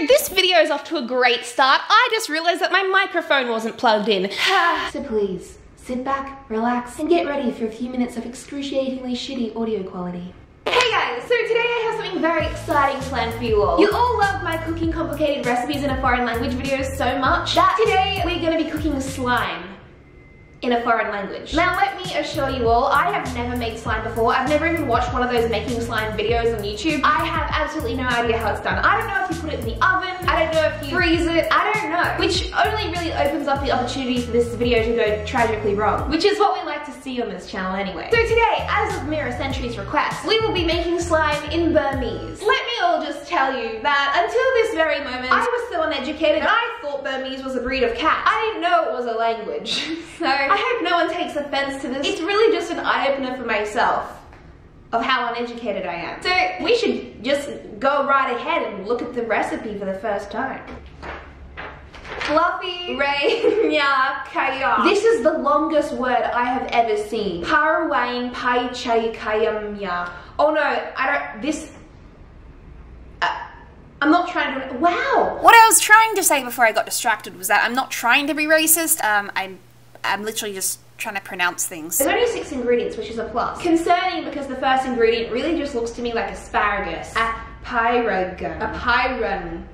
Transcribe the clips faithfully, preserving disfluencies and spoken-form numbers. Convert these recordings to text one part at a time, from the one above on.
So this video is off to a great start. I just realized that my microphone wasn't plugged in. So please, sit back, relax, and get ready for a few minutes of excruciatingly shitty audio quality. Hey guys, so today I have something very exciting planned for you all. You all love my cooking complicated recipes in a foreign language videos so much that today we're going to be cooking slime in a foreign language. Now let me assure you all, I have never made slime before. I've never even watched one of those making slime videos on YouTube. I have absolutely no idea how it's done. I don't know if you put it in the oven, I don't know if you freeze it, I don't know. Which only really opens up the opportunity for this video to go tragically wrong, which is what we like to see on this channel anyway. So today, as of Mira Century's request, we will be making slime in Burmese. Let me all just tell you that until this very moment, I was so uneducated and I thought Burmese was a breed of cat. I didn't know it was a language, so I hope no one takes offense to this. It's really just an eye-opener for myself of how uneducated I am. So we should just go right ahead and look at the recipe for the first time. Fluffy Rainya Kaya. This is the longest word I have ever seen. Parawain Pai Chai Kayamya. Oh no, I don't, this, I'm not trying to, wow. What I was trying to say before I got distracted was that I'm not trying to be racist, um, I'm I'm literally just trying to pronounce things. There's only six ingredients, which is a plus. Concerning because the first ingredient really just looks to me like asparagus. A pyragon. A pyron.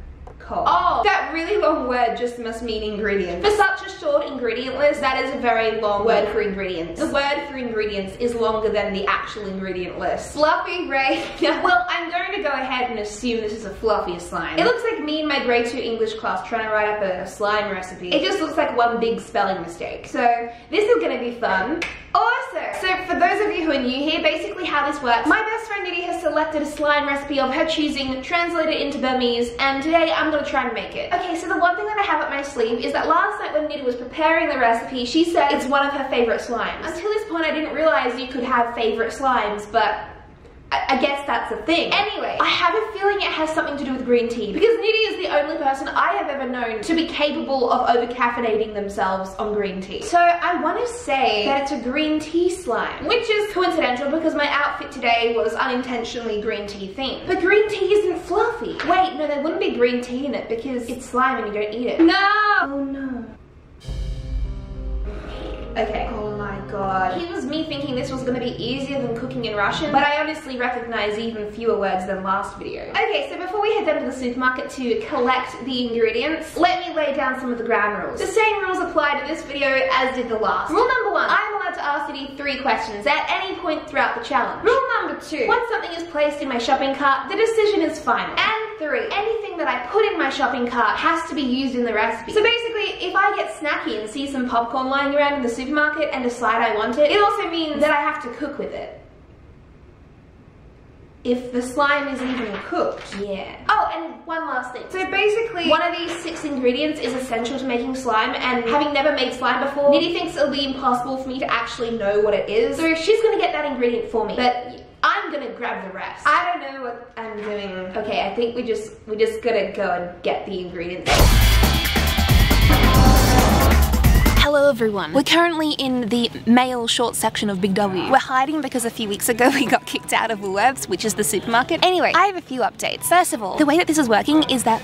Oh, that really long word just must mean ingredient. For such a short ingredient list, that is a very long word for ingredients. The word for ingredients is longer than the actual ingredient list. Fluffy Ray. Well, I'm going to go ahead and assume this is a fluffy slime. It looks like me in my grade two English class trying to write up a slime recipe. It just looks like one big spelling mistake. So this is going to be fun. Also, so for those of you who are new here, basically how this works, my best friend Nidhi has selected a slime recipe of her choosing, translated into Burmese, and today I'm going to try and make it. Okay, so the one thing that I have up my sleeve is that last night when Nidhi was preparing the recipe, she said it's one of her favourite slimes. Until this point I didn't realise you could have favourite slimes, but I guess that's the thing. Anyway, I have a feeling it has something to do with green tea because Nidhi is the only person I have ever known to be capable of over-caffeinating themselves on green tea. So I want to say that it's a green tea slime, which is coincidental because my outfit today was unintentionally green tea themed. But green tea isn't fluffy. Wait, no, there wouldn't be green tea in it because it's slime and you don't eat it. No! Oh no. Okay. Oh my god. Here was me thinking this was gonna be easier than cooking in Russian, but I honestly recognize even fewer words than last video. Okay, so before we head down to the supermarket to collect the ingredients, let me lay down some of the ground rules. The same rules apply to this video as did the last. Rule number one, I'm allowed to ask Nidhi three questions at any point throughout the challenge. Rule number two, once something is placed in my shopping cart, the decision is final. And three, anything that I put in my shopping cart has to be used in the recipe. So basically, if I get snacky and see some popcorn lying around in the supermarket and decide I want it, it also means that I have to cook with it. If the slime isn't even cooked. Yeah. Oh, and one last thing. So basically, one of these six ingredients is essential to making slime, and having never made slime before, Nidhi thinks it'll be impossible for me to actually know what it is. So she's gonna get that ingredient for me. But I'm gonna grab the rest. I don't know what I'm doing. Okay, I think we just we just gotta go and get the ingredients. Hello everyone. We're currently in the male short section of Big W. We're hiding because a few weeks ago we got kicked out of Woolworths, which is the supermarket. Anyway, I have a few updates. First of all, the way that this is working is that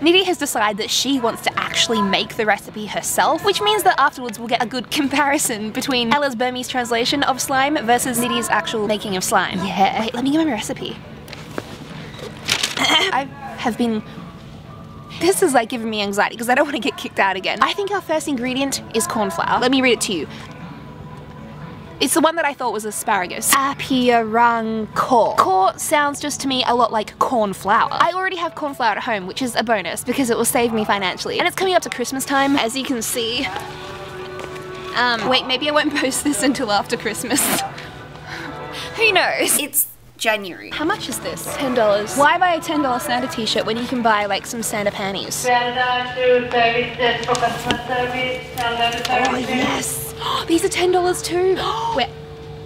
Nidhi has decided that she wants to actually make the recipe herself, which means that afterwards we'll get a good comparison between Ella's Burmese translation of slime versus Nidhi's actual making of slime. Yeah. Wait, let me get my recipe. I have been... This is like giving me anxiety because I don't want to get kicked out again. I think our first ingredient is corn flour. Let me read it to you. It's the one that I thought was asparagus. Apirang kor. Kor sounds just to me a lot like corn flour. I already have corn flour at home, which is a bonus because it will save me financially. And it's coming up to Christmas time, as you can see. Um, wait, maybe I won't post this until after Christmas. Who knows? It's January. How much is this? ten dollars. Why buy a ten dollar Santa t-shirt when you can buy like some Santa panties? Oh yes! These are ten dollars too! We're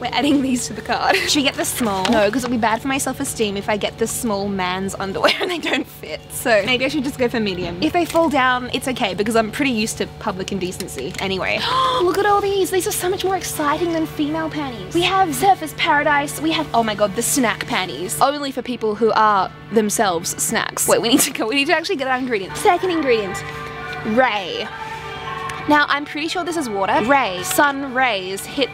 We're adding these to the card. Should we get the small? No, because it'll be bad for my self-esteem if I get the small man's underwear and they don't fit. So maybe I should just go for medium. If they fall down, it's okay because I'm pretty used to public indecency anyway. Look at all these. These are so much more exciting than female panties. We have Surface Paradise. We have, oh my god, the snack panties. Only for people who are themselves snacks. Wait, we need to go. We need to actually get our ingredients. Second ingredient, ray. Now, I'm pretty sure this is water. Ray, sun rays hit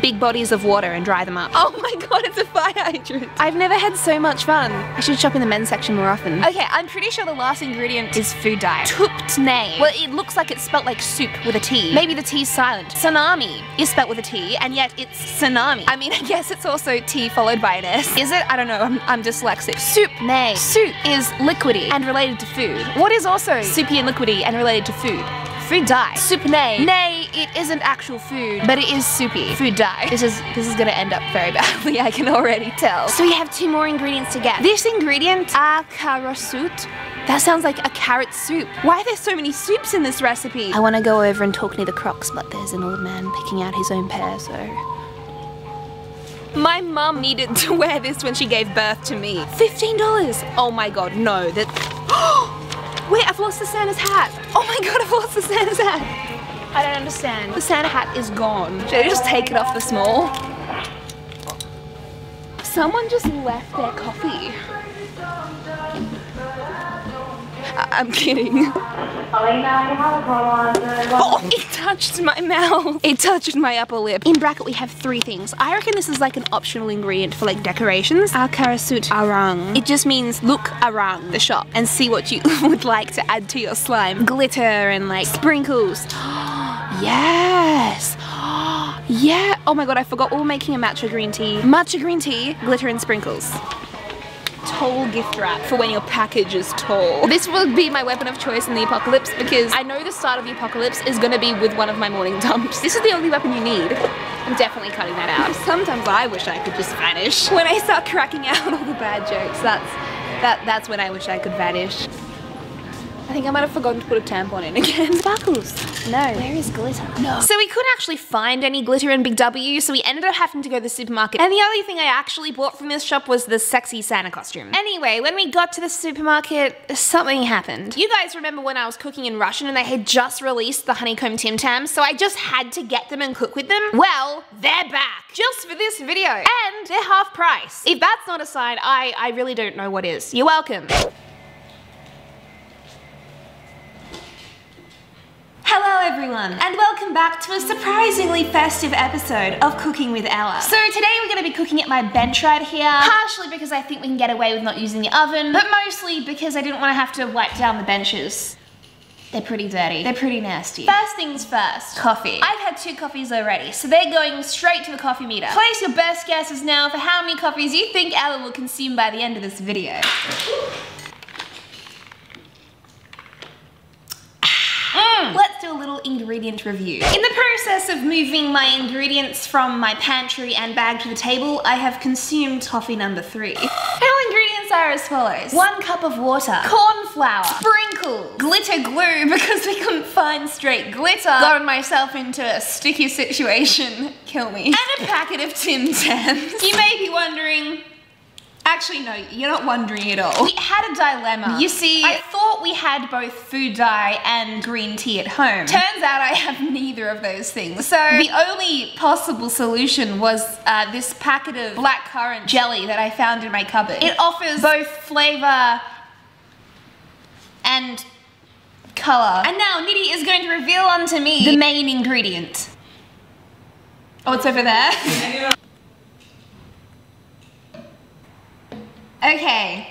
big bodies of water and dry them up. Oh my god, it's a fire hydrant. I've never had so much fun. I should shop in the men's section more often. Okay, I'm pretty sure the last ingredient is food dye. Tuptnay. Well, it looks like it's spelt like soup with a T. Maybe the T's silent. Tsunami is spelt with a T, and yet it's tsunami. I mean, I guess it's also T followed by an S. Is it? I don't know, I'm, I'm dyslexic. Soupnay. Soup is liquidy and related to food. What is also soupy and liquidy and related to food? Food dye. Soup nay. Nay, it isn't actual food, but it is soupy. Food dye. This is this is gonna end up very badly, I can already tell. So we have two more ingredients to get. This ingredient, akarosut. That sounds like a carrot soup. Why are there so many soups in this recipe? I wanna go over and talk near the crocs, but there's an old man picking out his own pear, so. My mum needed to wear this when she gave birth to me. fifteen dollars! Oh my god, no, that. Wait, I've lost the Santa's hat. Oh my god, I've lost the Santa's hat. I don't understand. The Santa hat is gone. Should I just take it off the small? Someone just left their coffee. I I'm kidding. Oh, it touched my mouth. It touched my upper lip. In bracket, we have three things. I reckon this is like an optional ingredient for like decorations. Akarasut arang. It just means look around the shop and see what you would like to add to your slime. Glitter and like sprinkles. Yes. Yeah. Oh my god, I forgot we're making a matcha green tea. Matcha green tea, glitter and sprinkles. Tall gift wrap for when your package is tall. This will be my weapon of choice in the apocalypse because I know the start of the apocalypse is gonna be with one of my morning dumps. This is the only weapon you need. I'm definitely cutting that out. Sometimes I wish I could just vanish. When I start cracking out all the bad jokes, that's, that, that's when I wish I could vanish. I think I might have forgotten to put a tampon in again. Sparkles. No. Where is glitter? No. So we couldn't actually find any glitter in Big W, so we ended up having to go to the supermarket. And the only thing I actually bought from this shop was the sexy Santa costume. Anyway, when we got to the supermarket, something happened. You guys remember when I was cooking in Russian and they had just released the Honeycomb Tim Tams, so I just had to get them and cook with them? Well, they're back. Just for this video. And they're half price. If that's not a sign, I, I really don't know what is. You're welcome. Hello everyone, and welcome back to a surprisingly festive episode of Cooking with Ella. So today we're going to be cooking at my bench right here, partially because I think we can get away with not using the oven, but mostly because I didn't want to have to wipe down the benches. They're pretty dirty. They're pretty nasty. First things first, coffee. I've had two coffees already, so they're going straight to the coffee meter. Place your best guesses now for how many coffees you think Ella will consume by the end of this video. Let's do a little ingredient review. In the process of moving my ingredients from my pantry and bag to the table, I have consumed coffee number three. Our ingredients are as follows. One cup of water, corn flour, sprinkles, glitter glue because we couldn't find straight glitter, got myself into a sticky situation, kill me, and a packet of Tim Tams. You may be wondering, actually, no, you're not wondering at all. We had a dilemma. You see, I thought we had both food dye and green tea at home. Turns out I have neither of those things. So the only possible solution was uh, this packet of blackcurrant jelly that I found in my cupboard. It offers both flavor and color. And now Nidhi is going to reveal unto me the main ingredient. Oh, it's over there. Okay.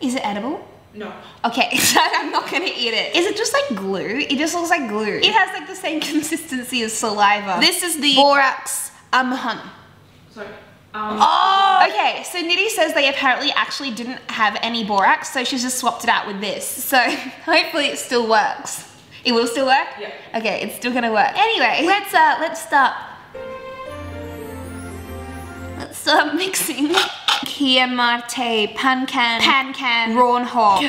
Is it edible? No. Okay, so I'm not gonna eat it. Is it just like glue? It just looks like glue. It has like the same consistency as saliva. This is the borax amhan. Sorry. Um, oh! Okay, so Nidhi says they apparently actually didn't have any borax, so she's just swapped it out with this. So hopefully it still works. It will still work? Yeah. Okay, it's still gonna work. Anyway, let's uh, let's start. Let's start mixing. Kia mate, pan can, pan can, rawn hog.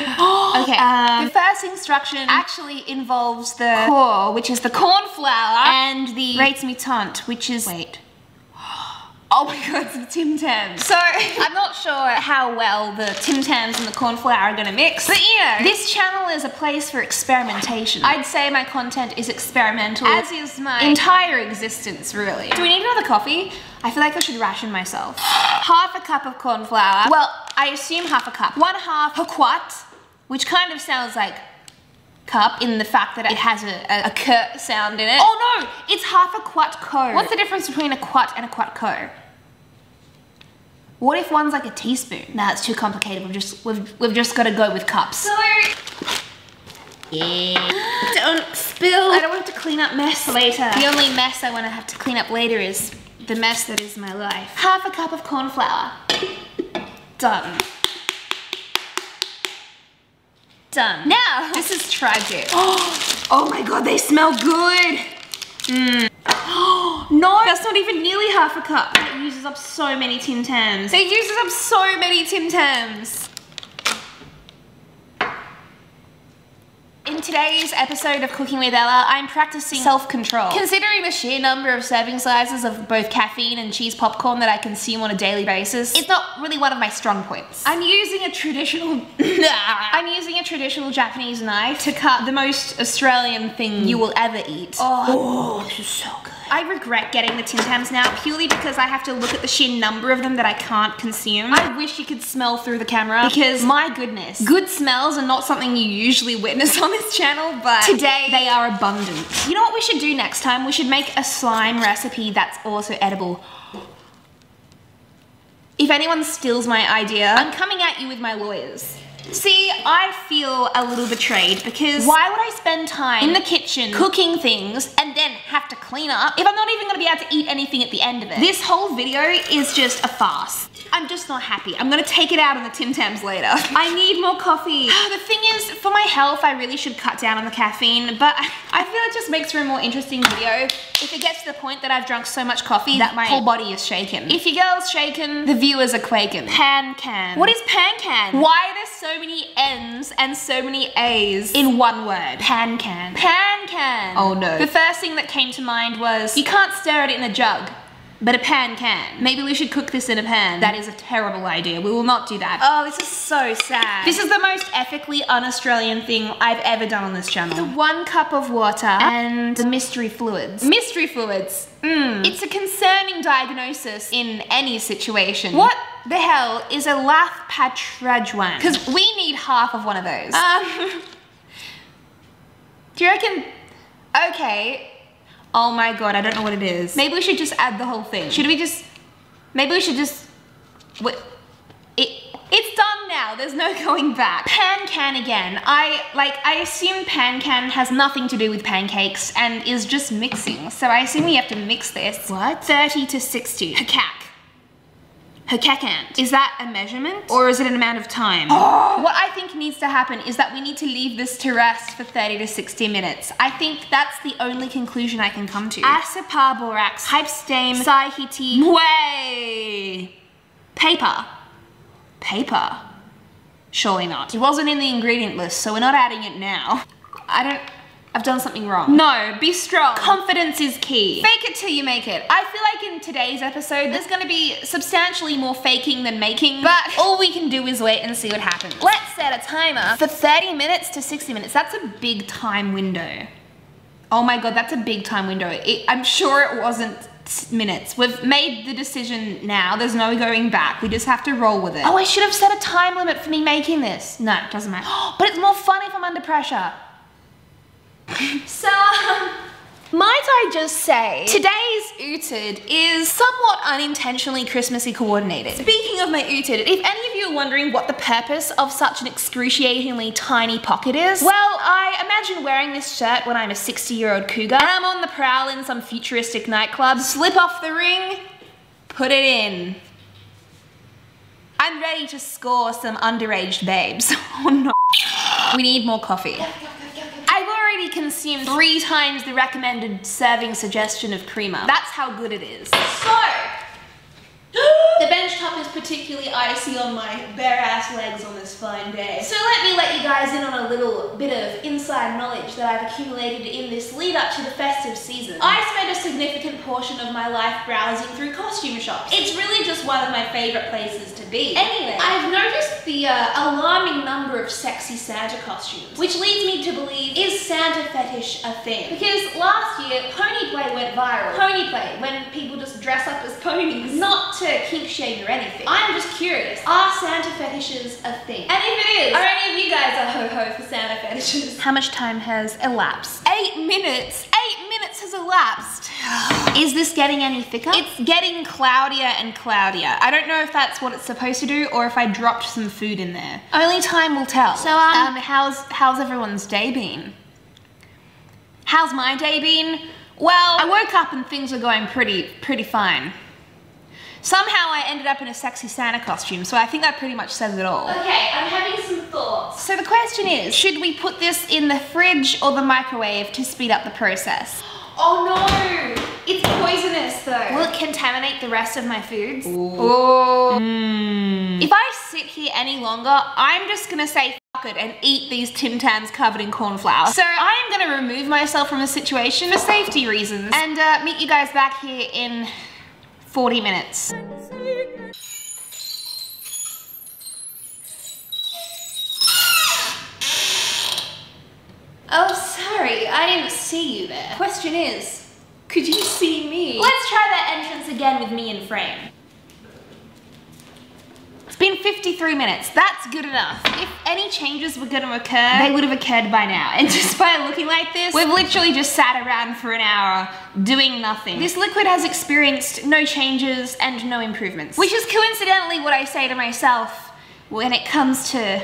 Okay, um, the first instruction actually involves the core, which is the corn flour, and the rates mutant, which is, wait, Oh my god, it's the Tim Tams. So, I'm not sure how well the Tim Tams and the cornflour are gonna mix, but you know, this channel is a place for experimentation. I'd say my content is experimental, as is my entire existence, really. Do we need another coffee? I feel like I should ration myself. Half a cup of cornflour. Well, I assume half a cup. One half hawkwat, which kind of sounds like cup in the fact that it has a, a, a k sound in it. Oh no, it's half a quat ko. What's the difference between a quat and a quat ko? What if one's like a teaspoon? Nah, it's too complicated. We've just we've we've just got to go with cups. So yeah. Don't spill. I don't want to clean up mess later. The only mess I want to have to clean up later is the mess that is my life. Half a cup of cornflour. Done. Done. Now, this is tragic. Oh, oh my god, they smell good. Mm. Oh, no, that's not even nearly half a cup. It uses up so many Tim Tams. It uses up so many Tim Tams. In today's episode of Cooking with Ella, I'm practicing self-control. Considering the sheer number of serving sizes of both caffeine and cheese popcorn that I consume on a daily basis, it's not really one of my strong points. I'm using a traditional I'm using a traditional Japanese knife to cut the most Australian thing you will ever eat. Oh, oh this is so good. I regret getting the Tim Tams now purely because I have to look at the sheer number of them that I can't consume. I wish you could smell through the camera because my goodness, good smells are not something you usually witness on this channel, but today they are abundant. You know what we should do next time? We should make a slime recipe that's also edible. If anyone steals my idea, I'm coming at you with my lawyers. See, I feel a little betrayed because why would I spend time in the kitchen cooking things and then have to clean up if I'm not even gonna be able to eat anything at the end of it? This whole video is just a farce. I'm just not happy. I'm gonna take it out on the Tim Tams later. I need more coffee. The thing is, for my health, I really should cut down on the caffeine, but I feel it just makes for a more interesting video if it gets to the point that I've drunk so much coffee that my whole body is shaken. If your girl's shaken, the viewers are quaking. Pan can. What is pan can? Why are there so many N's and so many A's in one word? Pan can. Pan can. Oh no. The first thing that came to mind was, you can't stir it in a jug. But a pan can. Maybe we should cook this in a pan. That is a terrible idea. We will not do that. Oh, this is so sad. This is the most ethically un-Australian thing I've ever done on this channel. The one cup of water and the mystery fluids. Mystery fluids. Mm. It's a concerning diagnosis in any situation. What the hell is a lath patrajwan? Because we need half of one of those. Um, do you reckon? Okay. Oh my god, I don't know what it is. Maybe we should just add the whole thing. Should we just, maybe we should just, what, it, it's done now, there's no going back. Pan can again. I, like, I assume pan can has nothing to do with pancakes and is just mixing. So I assume we have to mix this. What? thirty to sixty. Hakak. Hakakant. Is that a measurement or is it an amount of time? Oh, what I think needs to happen is that we need to leave this to rest for thirty to sixty minutes. I think that's the only conclusion I can come to. Asapar borax, hypstame, saihiti, mway. Paper. Paper. Surely not. It wasn't in the ingredient list, so we're not adding it now. I don't, I've done something wrong. No, be strong. Confidence is key. Fake it till you make it. I feel like in today's episode, there's gonna be substantially more faking than making, but all we can do is wait and see what happens. Let's set a timer for thirty minutes to sixty minutes. That's a big time window. Oh my God, that's a big time window. It, I'm sure it wasn't minutes. We've made the decision now. There's no going back. We just have to roll with it. Oh, I should have set a time limit for me making this. No, it doesn't matter. But it's more fun if I'm under pressure. So, um, might I just say, today's ootid is somewhat unintentionally Christmassy coordinated. Speaking of my ootid, if any of you are wondering what the purpose of such an excruciatingly tiny pocket is, well, I imagine wearing this shirt when I'm a sixty year old cougar and I'm on the prowl in some futuristic nightclub, slip off the ring, put it in. I'm ready to score some underage babes. Oh no. We need more coffee. Consumed three times the recommended serving suggestion of creamer. That's how good it is. So, the benchtop shop is particularly icy on my bare ass legs on this fine day. So let me let you guys in on a little bit of inside knowledge that I've accumulated in this lead up to the festive season. I spent a significant portion of my life browsing through costume shops. It's really just one of my favourite places to be. Anyway, I've noticed the uh, alarming number of sexy Santa costumes, which leads me to believe, is Santa fetish a thing? Because last year, pony play went viral. Pony play, when people just dress up as ponies. Not to kink shame or anything. I'm just curious, are Santa fetishes a thing? And if it is, are any of you guys a ho-ho for Santa fetishes? How much time has elapsed? Eight minutes! Eight minutes has elapsed! Is this getting any thicker? It's getting cloudier and cloudier. I don't know if that's what it's supposed to do or if I dropped some food in there. Only time will tell. So um, um how's, how's everyone's day been? How's my day been? Well, I woke up and things were going pretty, pretty fine. Somehow I ended up in a sexy Santa costume, so I think that pretty much says it all. Okay, I'm having some thoughts. So the question is, should we put this in the fridge or the microwave to speed up the process? Oh no! It's poisonous though. Will it contaminate the rest of my foods? Ooh. Ooh. Mm. If I sit here any longer, I'm just gonna say fuck it and eat these Tim Tams covered in cornflour. So I am gonna remove myself from the situation for safety reasons and uh, meet you guys back here in forty minutes. Oh, sorry, I didn't see you there. Question is, could you see me? Let's try that entrance again with me in frame. It's been fifty-three minutes, that's good enough. If any changes were gonna occur, they would have occurred by now. And just by looking like this, we've literally just sat around for an hour doing nothing. This liquid has experienced no changes and no improvements, which is coincidentally what I say to myself when it comes to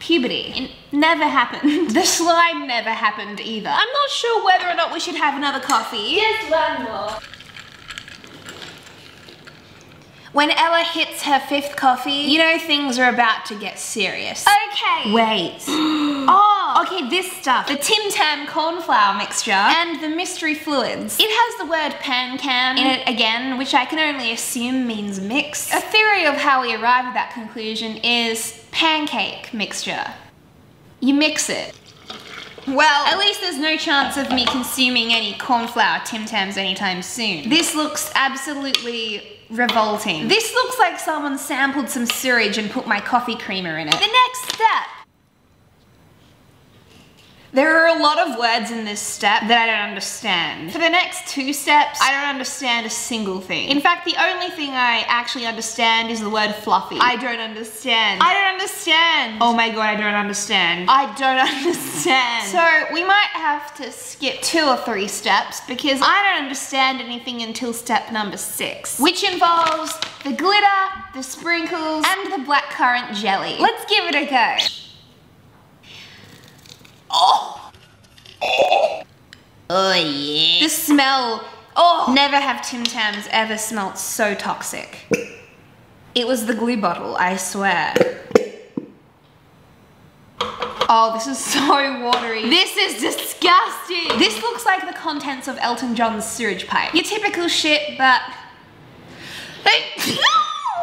puberty. It never happened. The slime never happened either. I'm not sure whether or not we should have another coffee. Yes, one more. When Ella hits her fifth coffee, you know things are about to get serious. Okay. Wait. Oh, okay, this stuff. The Tim Tam cornflour mixture and the mystery fluids. It has the word pan-can in it again, which I can only assume means mix. A theory of how we arrive at that conclusion is pancake mixture. You mix it. Well, at least there's no chance of me consuming any cornflour Tim Tams anytime soon. This looks absolutely revolting. This looks like someone sampled some sewage and put my coffee creamer in it. The next step. There are a lot of words in this step that I don't understand. For the next two steps, I don't understand a single thing. In fact, the only thing I actually understand is the word fluffy. I don't understand. I don't understand. Oh my god, I don't understand. I don't understand. So we might have to skip two or three steps because I don't understand anything until step number six, which involves the glitter, the sprinkles, and the blackcurrant jelly. Let's give it a go. Oh. Oh. Oh yeah. The smell. Oh. Never have Tim Tams ever smelt so toxic. It was the glue bottle, I swear. Oh, this is so watery. This is disgusting. This looks like the contents of Elton John's sewage pipe. Your typical shit, but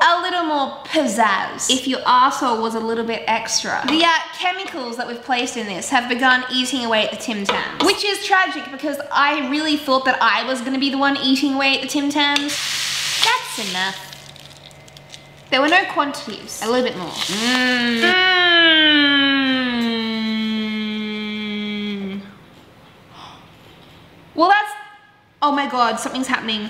a little more pizzazz. If your arsehole was a little bit extra. The uh, chemicals that we've placed in this have begun eating away at the Tim Tams, which is tragic because I really thought that I was gonna be the one eating away at the Tim Tams. That's enough. There were no quantities. A little bit more. Mm. Mm. Well, that's, oh my God, something's happening.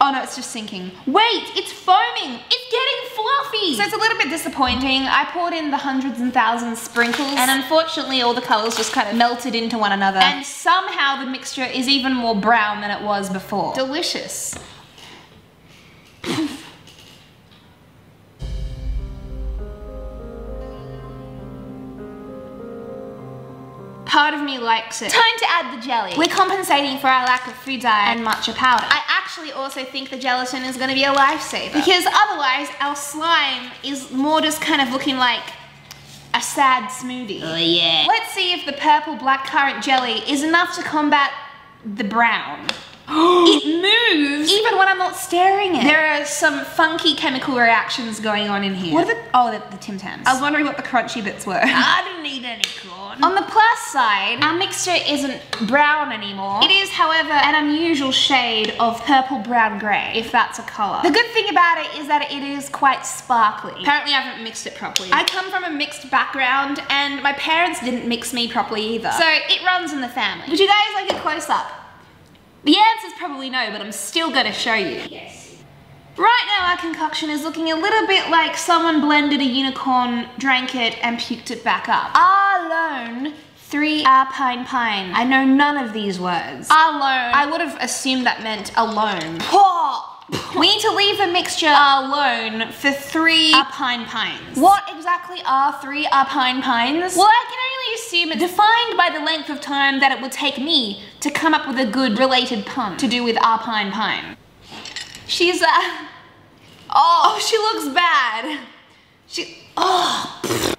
Oh no, it's just sinking. Wait, it's foaming. It's getting fluffy. So it's a little bit disappointing. I poured in the hundreds and thousands sprinkles and unfortunately all the colors just kind of melted into one another. And somehow the mixture is even more brown than it was before. Delicious. Part of me likes it. Time to add the jelly. We're compensating for our lack of food dye and matcha powder. I actually also think the gelatin is gonna be a lifesaver because otherwise our slime is more just kind of looking like a sad smoothie. Oh yeah. Let's see if the purple blackcurrant jelly is enough to combat the brown. It moves even when I'm not staring at it. There are some funky chemical reactions going on in here. What are the, oh, the, the Tim Tams. I was wondering what the crunchy bits were. I didn't eat any corn. On the plus side, our mixture isn't brown anymore. It is, however, an unusual shade of purple brown grey, if that's a colour. The good thing about it is that it is quite sparkly. Apparently I haven't mixed it properly. I come from a mixed background and my parents didn't mix me properly either. So it runs in the family. Would you guys like a close up? The answer's probably no, but I'm still gonna show you. Yes. Right now our concoction is looking a little bit like someone blended a unicorn, drank it, and puked it back up. Alone, three arpine pine. I know none of these words. Alone. I would have assumed that meant alone. Poor. We need to leave the mixture alone for three arpine pines. What exactly are three arpine pines? Well, I can only assume it's defined by the length of time that it would take me to come up with a good related pun to do with arpine pine. She's, uh, oh, she looks bad. She, oh.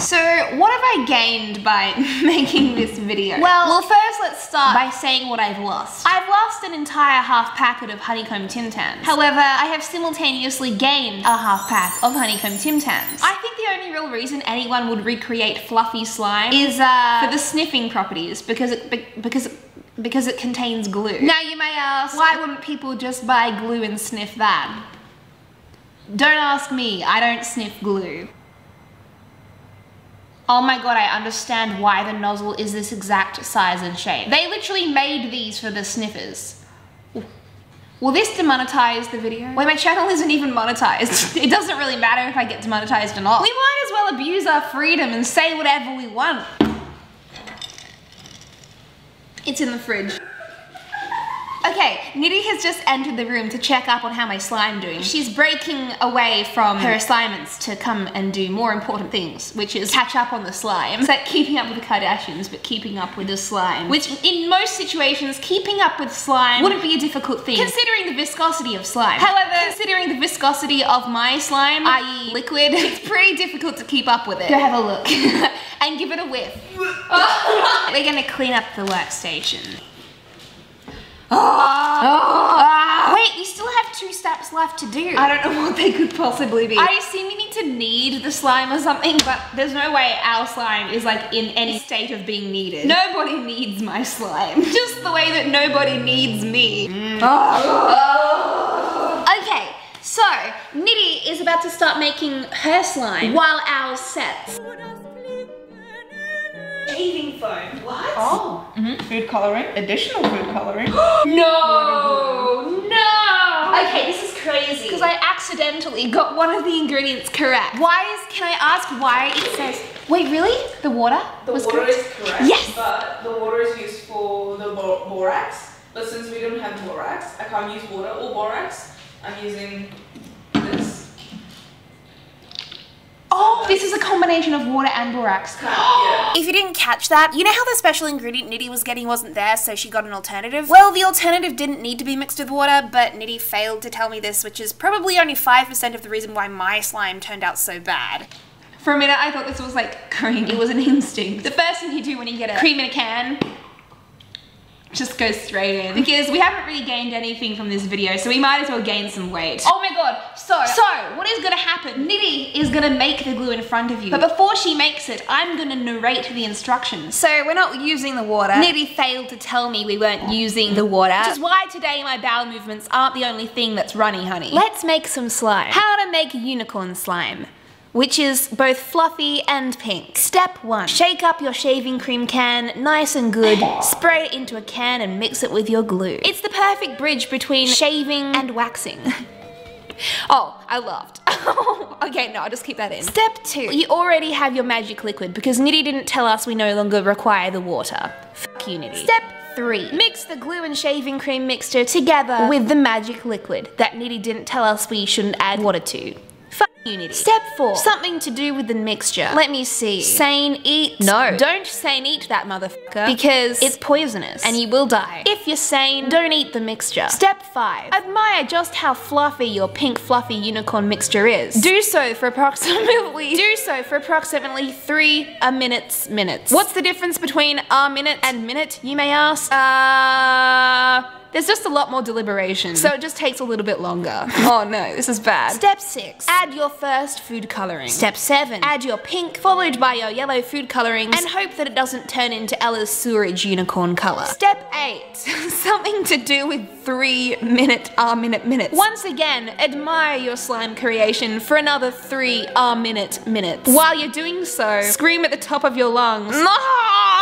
So, what have I gained by making this video? Well, well, first let's start by saying what I've lost. I've lost an entire half packet of Honeycomb Tim Tams. However, I have simultaneously gained a half pack of Honeycomb Tim Tams. I think the only real reason anyone would recreate fluffy slime is uh, for the sniffing properties, because it, because it, because it contains glue. Now you may ask, why wouldn't people just buy glue and sniff that? Don't ask me, I don't sniff glue. Oh my god, I understand why the nozzle is this exact size and shape. They literally made these for the sniffers. Ooh. Will this demonetize the video? Well, my channel isn't even monetized. It doesn't really matter if I get demonetized or not. We might as well abuse our freedom and say whatever we want. It's in the fridge. Okay, Nidhi has just entered the room to check up on how my slime's doing. She's breaking away from her assignments to come and do more important things, which is catch up on the slime. It's like keeping up with the Kardashians, but keeping up with the slime. Which, in most situations, keeping up with slime wouldn't be a difficult thing, considering the viscosity of slime. However, considering the viscosity of my slime, that is liquid, it's pretty difficult to keep up with it. Go have a look. And give it a whiff. They're gonna clean up the workstation. Oh, oh, oh. Wait, you still have two steps left to do. I don't know what they could possibly be. I assume you need to knead the slime or something, but there's no way our slime is like in any state of being kneaded. Nobody needs my slime. Just the way that nobody needs me. Mm. Oh. Oh. Okay, so Nidhi is about to start making her slime while ours sets. Shaving foam. What? Oh. Mm-hmm. Food coloring. Additional food coloring. No! No! Okay, this is crazy. Because I accidentally got one of the ingredients correct. Why is, can I ask why it says, wait, really? The water The was water correct? is correct. Yes! But the water is used for the bor borax. But since we don't have borax, I can't use water or borax. I'm using this. Oh, this is a combination of water and borax. Yeah. If you didn't catch that, you know how the special ingredient Nidhi was getting wasn't there, so she got an alternative? Well, the alternative didn't need to be mixed with water, but Nidhi failed to tell me this, which is probably only five percent of the reason why my slime turned out so bad. For a minute, I thought this was like cream. It was an instinct. The first thing you do when you get a cream in a can, just go straight in. Because we haven't really gained anything from this video, so we might as well gain some weight. Oh my god, so, so, what is gonna happen? Nidhi is gonna make the glue in front of you, but before she makes it, I'm gonna narrate the instructions. So, we're not using the water. Nidhi failed to tell me we weren't using the water, which is why today my bowel movements aren't the only thing that's runny, honey. Let's make some slime. How to make unicorn slime, which is both fluffy and pink. Step one, shake up your shaving cream can nice and good, spray it into a can and mix it with your glue. It's the perfect bridge between shaving and waxing. Oh, I laughed. Okay, no, I'll just keep that in. Step two, you already have your magic liquid because Nidhi didn't tell us we no longer require the water. Fuck you, Nidhi. Step three, mix the glue and shaving cream mixture together with the magic liquid that Nidhi didn't tell us we shouldn't add water to. unity. Step four, something to do with the mixture. Let me see. Sane eat. No, don't sane eat that motherfucker because it's poisonous and you will die. If you're sane, don't eat the mixture. Step five, admire just how fluffy your pink fluffy unicorn mixture is. Do so for approximately do so for approximately three a minutes minutes. What's the difference between a minute and minute, you may ask? Uh... There's just a lot more deliberation, so it just takes a little bit longer. Oh no, this is bad. Step six, add your first food coloring. Step seven, add your pink, followed by your yellow food colorings, and hope that it doesn't turn into Ella's sewerage unicorn color. Step eight, something to do with three minute R minute minutes. Once again, admire your slime creation for another three R minute minutes. While you're doing so, scream at the top of your lungs.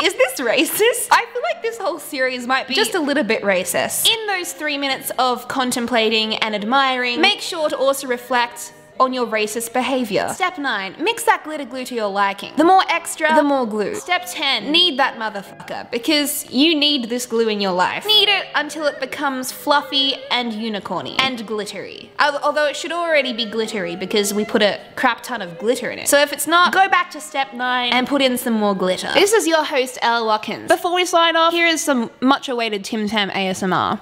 Is this racist? I feel like this whole series might be just a little bit racist. In those three minutes of contemplating and admiring, make sure to also reflect on your racist behavior. Step nine, mix that glitter glue to your liking. The more extra, the more glue. Step ten, knead that motherfucker because you need this glue in your life. Knead it until it becomes fluffy and unicorny and glittery. Although it should already be glittery because we put a crap ton of glitter in it. So if it's not, go back to step nine and put in some more glitter. This is your host, Ella Watkins. Before we sign off, here is some much awaited Tim Tam A S M R.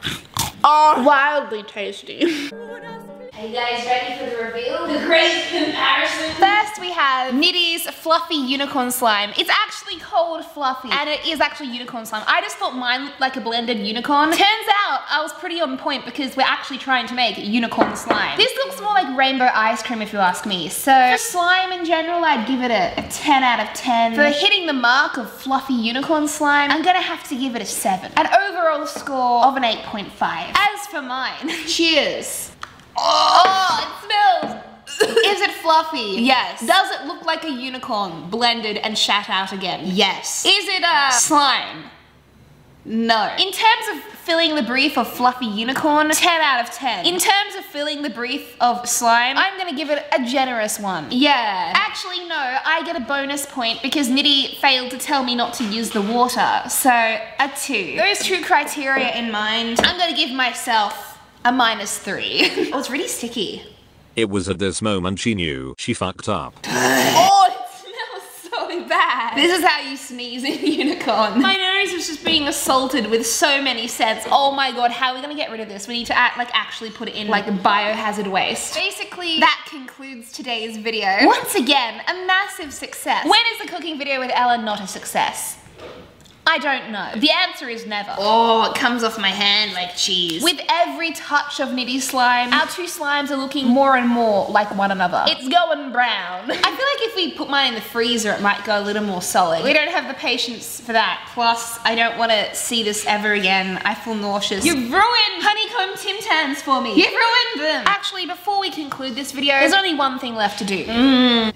Oh, wildly tasty. Are you guys ready for the reveal? The great comparison. First we have Nidhi's fluffy unicorn slime. It's actually called Fluffy and it is actually unicorn slime. I just thought mine looked like a blended unicorn. Turns out I was pretty on point because we're actually trying to make unicorn slime. This looks more like rainbow ice cream if you ask me. So for slime in general, I'd give it a, a ten out of ten. For hitting the mark of fluffy unicorn slime, I'm gonna have to give it a seven. An overall score of an eight point five. As for mine, cheers. Oh, it smells! Is it fluffy? Yes. Does it look like a unicorn blended and shat out again? Yes. Is it a slime? No. In terms of filling the brief of fluffy unicorn, ten out of ten. In terms of filling the brief of slime, I'm gonna give it a generous one. Yeah. Actually, no, I get a bonus point because Nidhi failed to tell me not to use the water, so a two. Those two criteria in mind, I'm gonna give myself a minus three. It was really sticky. It was at this moment she knew she fucked up. Oh, it smells so bad. This is how you sneeze in unicorn. My nose was just being assaulted with so many scents. Oh my god, how are we gonna get rid of this? We need to act like actually put it in like biohazard waste. Basically, that concludes today's video. Once again, a massive success. When is the cooking video with Ella not a success? I don't know. The answer is never. Oh, it comes off my hand like cheese. With every touch of Nidhi's slime, our two slimes are looking more and more like one another. It's going brown. I feel like if we put mine in the freezer, it might go a little more solid. We don't have the patience for that. Plus, I don't want to see this ever again. I feel nauseous. You've ruined Honeycomb Tim Tams for me. You've ruined them. Actually, before we conclude this video, there's only one thing left to do. Mmm.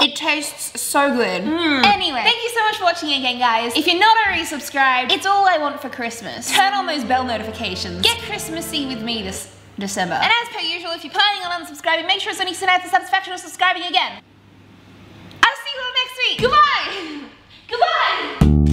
It tastes so good. Mm. Anyway, thank you so much for watching again, guys. If you're not already subscribed, it's all I want for Christmas. Turn on those bell notifications. Get Christmassy with me this December. And as per usual, if you're planning on unsubscribing, make sure it's only sent out the satisfaction of subscribing again. I'll see you all next week. Goodbye. Goodbye.